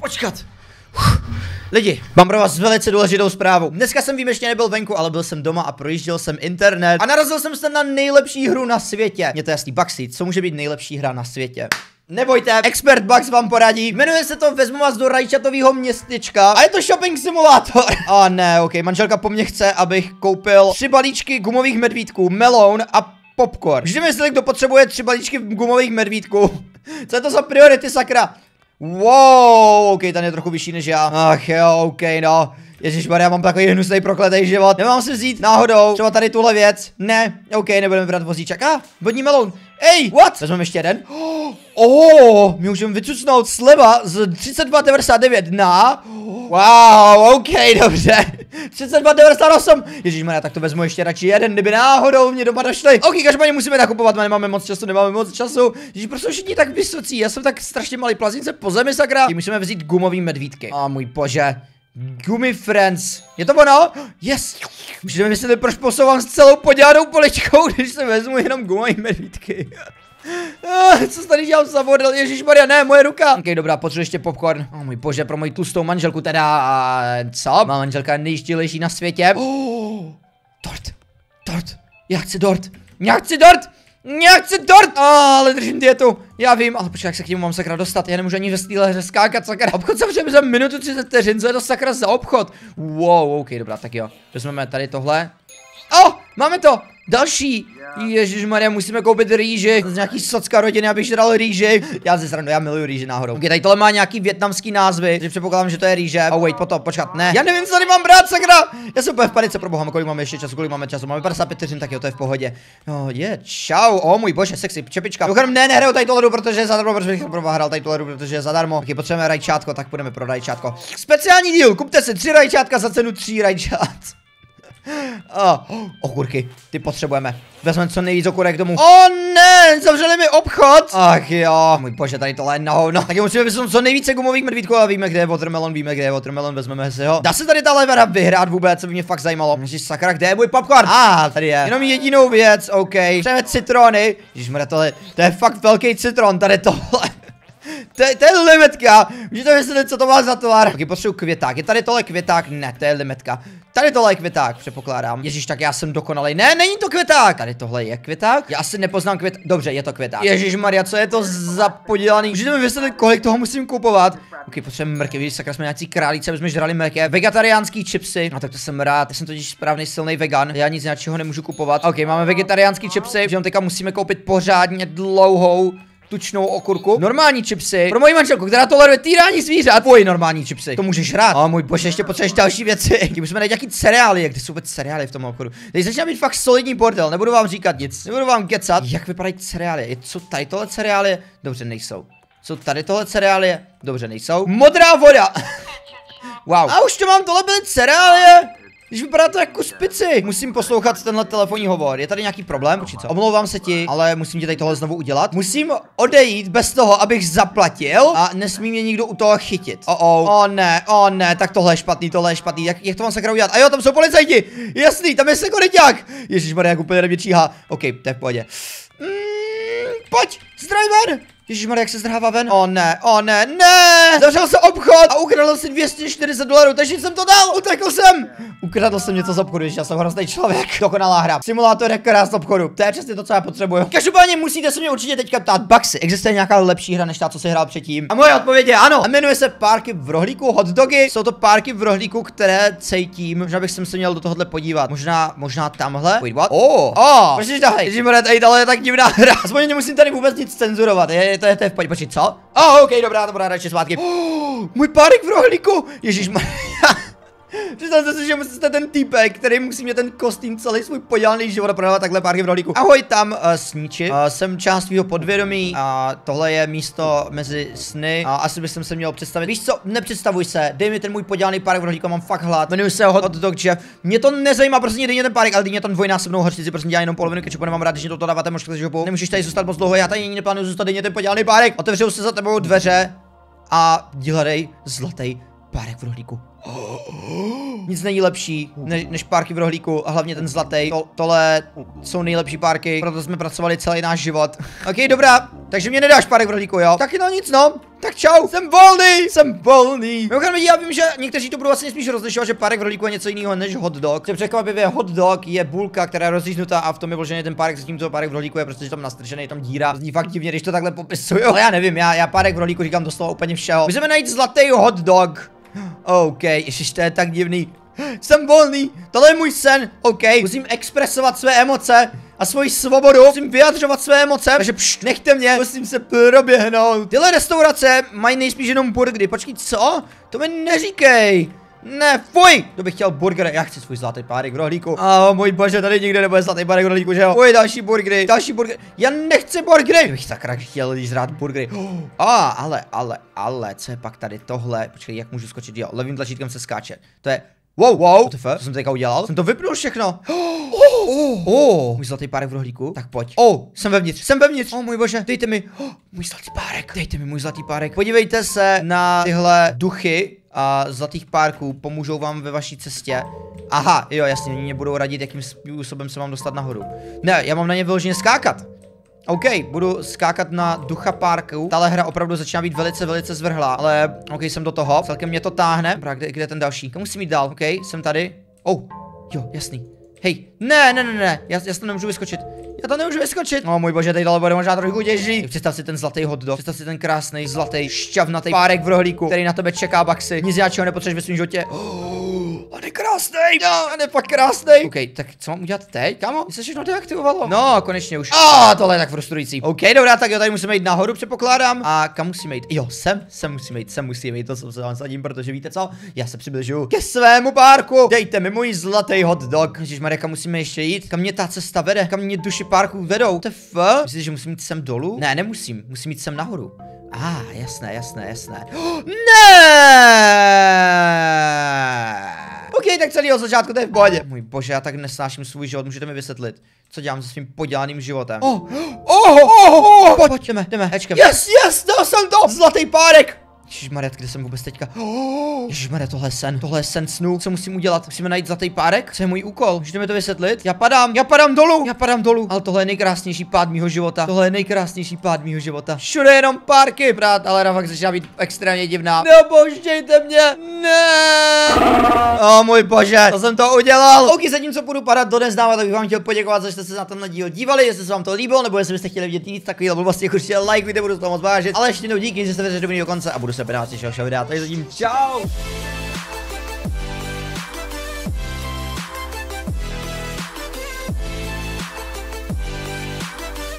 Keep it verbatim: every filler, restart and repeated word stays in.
Počkat. Lidi, mám pro vás velice důležitou zprávu. Dneska jsem výjimečně nebyl venku, ale byl jsem doma a projížděl jsem internet a narazil jsem se na nejlepší hru na světě. Mně to jasný, Bugsy, co může být nejlepší hra na světě? Nebojte, expert Bugs vám poradí. Jmenuje se to Vezmu vás do rajčatového městečka a je to shopping simulátor. A ne, ok, manželka po mně chce, abych koupil tři balíčky gumových medvídků, meloun a popcorn. Vždy myslíte, kdo potřebuje tři balíčky gumových medvídků. Co je to za priority, sakra? Wow, ok, ten je trochu vyšší než já. Ach jo, ok, no. Ježišmarja, mám takový hnusný prokletej život. Nemám si vzít náhodou třeba tady tuhle věc. Ne, ok, nebudeme brát vozíček. A, ah, vodní meloun. Ej, what? Vezmeme ještě jeden. Oh, my můžeme vycucnout sleva z třicet dva devadesát devět na... Wow, ok, dobře. třicet dva devadesát osm. Ježišmarja, tak to vezmu ještě radši jeden, kdyby náhodou mě doma došli. Ok, každopádně musíme nakupovat, nemáme moc času, nemáme moc času. Ježiš, proč jsou všichni tak vysocí? Já jsem tak strašně malý plazince po zemi, sakra. Tím musíme vzít gumový medvídky. A oh, můj bože. Gummy Friends. Je to ono? Yes. Můžete myslet, proč posouvám s celou podělanou poličkou, když se vezmu jenom gumový medvídky. Ah, co tady dělám za model? Ježišmarja, ne, moje ruka. Ok, dobrá, potřebuji ještě popcorn. Oh můj bože, pro moji tlustou manželku teda. A co? Má manželka nejštílejší na světě. Oh, tort. Tort. Já chci dort. Já chci dort. Já chci dort. Ah, ale držím dietu. Já vím, ale počkej, jak se k němu mám sakra dostat, já nemůžu ani ve stýle hře skákat, sakra. Obchod zavřeme za minutu třicet vteřin, co je to sakra za obchod? Wow, ok, dobrá, tak jo. Vezmeme tady tohle. Oh, máme to! Další! Ježišmarja, musíme koupit rýži. Z nějaký socka rodiny, abych žral rýži. Já ze srandu, já miluju rýži náhodou. Ok, tady tohle má nějaký vietnamský názvy, že předpokládám, že to je rýže. Oh wait, potom, počkat, ne. Já nevím, co tady mám brát, sakra! Já jsem úplně v panice, pro boha, kolik máme ještě času, kolik máme času. Máme padesát pět vteřin, tak jo, to je v pohodě. No, je, čau, o můj bože, sexy čepička. Duchem, ne, nehraju tady tohle, protože je zadarmo, protože bych hrál tady tohle, protože je zadarmo. Ok, potřebujeme rajčátko, tak půjdeme pro rajčátko. Speciální díl, kupte si tři rajčátka za cenu tří rajčát. Oh, okurky, ty potřebujeme. Vezmeme co nejvíc okurek domů. O ne, zavřeli mi obchod. Ach jo, můj bože, tady tohle je na hovno. Tak musíme vysunout co nejvíce gumových medvídků a víme, kde je watermelon, víme, kde je watermelon, vezmeme si ho. Dá se tady tahle hra vyhrát vůbec, co by mě fakt zajímalo. Ježiš, sakra, kde je můj popcorn? A ah, tady je. Jenom jedinou věc, ok. Přejeme citrony. Ježišmarja, tohle, to je fakt velký citron, tady tohle. To je, to je limetka, můžete vysvětlit, co to má za tovar. Taky potřebuji květák, je tady tohle květák? Ne, to je limetka. Tady tohle je květák, předpokládám. Ježíš, tak já jsem dokonalý. Ne, není to květák. Tady tohle je květák? Já asi nepoznám květák. Dobře, je to květák. Ježišmarja, co je to za podělaný? Můžete mi vysvětlit, kolik toho musím kupovat? Ok, potřebujeme mrkev, víš, sakra, jsme nějací králíci, abychom žrali mrkev. Vegetariánský chipsy. No tak to jsem rád, já jsem totiž správný silný vegan. Já nic jiného nemůžu kupovat. Ok, máme vegetariánský chipsy, že teďka musíme koupit pořádně dlouhou tučnou okurku, normální chipsy pro moji manželku, která toleruje týrání zvířat. Tvoji normální chipsy, to můžeš rád. A můj bože, ještě potřebuješ další věci. Tím musíme najít nějaký cereálie, kde jsou vůbec cereálie v tom obchodu. Teď začíná být fakt solidní bordel, nebudu vám říkat nic, nebudu vám kecat. Jak vypadají cereálie? Co tady tohle cereálie? Dobře, nejsou. Co tady tohle cereálie? Dobře, nejsou. Modrá voda. Wow. A už to mám, tohle byly cereálie. Když vypadá to jako špici. Musím poslouchat tenhle telefonní hovor. Je tady nějaký problém? Určitě. Omlouvám se ti, ale musím ti tady tohle znovu udělat. Musím odejít bez toho, abych zaplatil a nesmí mě nikdo u toho chytit. O oh, oh. oh, ne, o oh, ne, tak tohle je špatný, tohle je špatný. Jak, jak to mám sakra udělat? A jo, tam jsou policajti. Jasný, tam je sekuriťák. Ježišmarja, jak úplně na mě číhá. Ok, to je v pohodě. Mm, pojď, zdravím. Ježišmarja, jak se zdrhává ven? O ne, o ne, ne! Zavřel se obchod a ukradl si dvě stě čtyřicet dolarů, takže jsem to dal, utekl jsem! Ukradl jsem něco z obchodu, já jsem hrozný člověk. Dokonalá hra. Simulátor jak krás z obchodu. To je přesně to, co já potřebuju. Každopádně musíte se mě určitě teďka ptát, Bugsy, existuje nějaká lepší hra než ta, co jsi hrál předtím? A moje odpověď je ano. A jmenuje se Parky v rohlíku, hot dogy. Jsou to parky v rohlíku, které cítím. Možná bych se měl do tohohle podívat. Možná, možná tamhle. Wait, what? Oh, oh, proč tahle? Ježišmarja, tady tohle je tak divná hra. Aspoň nemusím tady vůbec nic cenzurovat. Je, to je to je v pohodě, počkej, co? Oh, ok, dobrá, dobrá, radši zpátky. Oh, můj párek v rohlíku, ježišmarja. Představte si, že jste ten týpek, který musí mě ten kostým celý svůj podělaný život prodávat takhle párky v rohlíku. Ahoj tam, uh, sníči. Uh, jsem část svého podvědomí a uh, tohle je místo mezi sny a uh, asi bych se měl představit. Víš co, nepředstavuj se, dej mi ten můj podělaný párek v rohlíku, mám fakt hlad. Jmenuji se Hot Dog Jeff. Mě to nezajímá, prostě dej mě ten párek, ale dej mě tam dvojnásobnou hořčici, prostě dělá jenom polovinu kečupu, nemám rád, že to dáváte možná žopou. Nemůžeš tady zůstat moc dlouho, já tady neplánuju zůstat, dej mě ten podělaný párek. Otevřou se za tebou dveře a hledej zlatý párek v rohlíku. Nic není lepší než, než párky v rohlíku a hlavně ten zlatý. To, tohle jsou nejlepší párky, proto jsme pracovali celý náš život. Ok, dobrá, takže mě nedáš párek v rohlíku, jo? Taky no nic, no. Tak čau, jsem volný, jsem volný. Mimochodem, já vím, že někteří to budou asi spíš rozlišovat, že párek v rohlíku je něco jiného než hot dog. To je překvapivě, hot dog je bulka, která je rozříznutá a v tom je vložený ten párek, zatímco párek v rohlíku je prostě tam nastrčený, tam díra. Zní fakt divně, když to takhle popisuju. Ale já nevím, já, já párek v rohlíku říkám doslova úplně všeho. Můžeme najít zlatý hot dog. OK, ježiš, to je tak divný. Jsem volný, tohle je můj sen, OK. Musím expresovat své emoce a svoji svobodu, musím vyjadřovat své emoce, takže pšt, nechte mě, musím se proběhnout. Tyhle restaurace mají nejspíš jenom burgery, počkej, co? To mi neříkej. Ne, fuj! Kdo by chtěl burger? Já chci svůj zlatý párek v rohlíku. A oh, můj bože, tady nikde nebude zlatý párek v rohlíku, že jo? Fuj, další burgery, další burgery. Já nechci burgery! Kdo bych sakra chtěl když zrát burgery. A, oh, oh, ale, ale, ale, co je pak tady tohle? Počkej, jak můžu skočit? Jo, levým tlačítkem se skáče. To je. Wow, wow, co jsem teďka udělal? Jsem to vypnul všechno. Oh, oh, oh. Můj zlatý párek v rohlíku. Tak pojď. Oh, jsem vevnitř, jsem vevnitř. Oh, můj bože, dejte mi. Oh, můj zlatý párek, dejte mi můj zlatý párek. Podívejte se na tyhle duchy a zlatých párků, pomůžou vám ve vaší cestě. Aha, jo, jasně, mě budou radit, jakým způsobem se mám dostat nahoru. Ne, já mám na ně vyloženě skákat. OK, budu skákat na ducha párku. Tahle hra opravdu začíná být velice, velice zvrhlá, ale OK, jsem do toho. Celkem mě to táhne. Dobrá, kde, kde je ten další? Kam musím jít dál? OK, jsem tady. Oh, jo, jasný. Hej, ne, ne, ne, ne, já, já tam nemůžu vyskočit. Já tam nemůžu vyskočit. No, můj bože, tady dole bude možná trochu těžší. Představ si ten zlatý hot dog, představ si ten krásný, zlatý, šťavnatý párek v rohlíku, který na tebe čeká, baxi. Nic jiného nepotřebuješ ve svým životě. On je krásný, no, on je fakt krásný. OK, tak co mám udělat teď? Kámo, se všechno deaktivovalo. No, konečně už. A, oh, tohle je tak frustrující. OK, dobrá, tak jo, tady musíme jít nahoru, předpokládám. A kam musíme jít? Jo, sem, sem musíme jít, sem musíme jít, to jsem se vám sadím, protože víte co? Já se přibližuju ke svému párku. Dejte mi můj zlatý hot dog. Ježišmarja, kam musíme ještě jít? Kam mě ta cesta vede? Kam mě duši párku vedou? T F? Myslíš, že musím jít sem dolů? Ne, nemusím, musím jít sem nahoru. A, ah, jasné, jasné, jasné. Oh, ne! OK, tak celý od začátku, to je v pohodě. Můj bože, já tak nesnáším svůj život, můžete mi vysvětlit, co dělám se svým podělaným životem. Oh, oh, oh, oh, pojď, jdeme, jdeme, hečkem. Yes, yes, dal jsem to! Zlatý párek! Ježišmarja, kde jsem vůbec teďka? Oh, ježišmarja, tohle je sen, tohle je sen snů. Co musím udělat? Musíme najít zlatý párek? Co je můj úkol? Můžete mi to vysvětlit? Já padám, já padám dolů, já padám dolů. Ale tohle je nejkrásnější pád mýho života. Tohle je nejkrásnější pád mýho života. Všude jenom párky, brát, ale na fakt začíná být extrémně divná. Neopouštějte mě, ne. O oh, můj bože, to jsem to udělal. OK, zatímco budu padat do neznáma, tak bych vám chtěl poděkovat, že jste se na tenhle díl dívali, jestli se vám to líbilo, nebo jestli byste chtěli vidět nic takového, blbosti, určitě like, video budu to moc vážit. Ale ještě jednou díky, že jste vydrželi do konce a budu se brát, že ho šel dát, takže zatím čau!